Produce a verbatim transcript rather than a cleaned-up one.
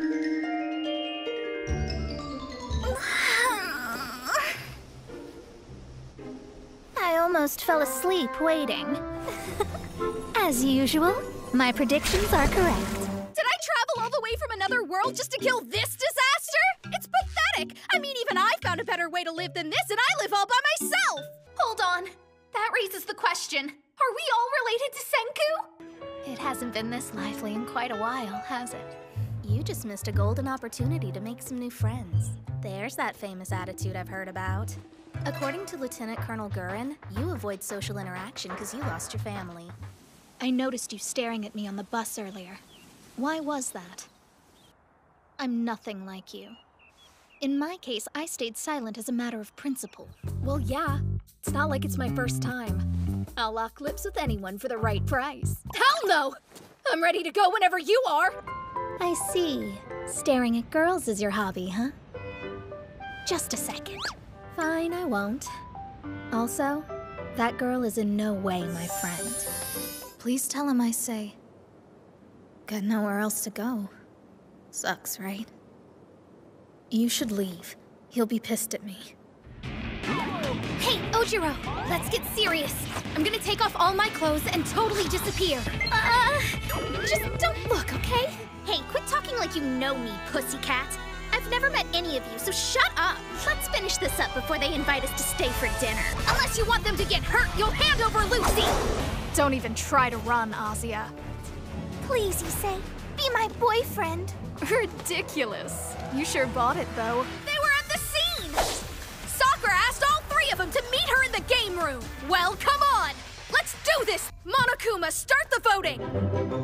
I almost fell asleep waiting. As usual, my predictions are correct. Did I travel all the way from another world just to kill this disaster? It's pathetic! I mean, even I've found a better way to live than this, and I live all by myself! Hold on. That raises the question. Are we all related to Senku? It hasn't been this lively in quite a while, has it? You just missed a golden opportunity to make some new friends. There's that famous attitude I've heard about. According to Lieutenant Colonel Gurren, you avoid social interaction because you lost your family. I noticed you staring at me on the bus earlier. Why was that? I'm nothing like you. In my case, I stayed silent as a matter of principle. Well, yeah. It's not like it's my first time. I'll lock lips with anyone for the right price. Hell no! I'm ready to go whenever you are! I see. Staring at girls is your hobby, huh? Just a second. Fine, I won't. Also, that girl is in no way my friend. Please tell him I say... Got nowhere else to go. Sucks, right? You should leave. He'll be pissed at me. Hey, Ojiro! Let's get serious! I'm gonna take off all my clothes and totally disappear! Uh... Just don't look, okay? Hey, quit talking like you know me, pussycat! I've never met any of you, so shut up! Let's finish this up before they invite us to stay for dinner. Unless you want them to get hurt, you'll hand over Lucy! Don't even try to run, Azia. Please, Issei. Be my boyfriend. Ridiculous. You sure bought it, though. They were at the scene! Sakura asked all three of them to meet her in the game room! Well, come on! Let's do this! Monokuma, start the voting!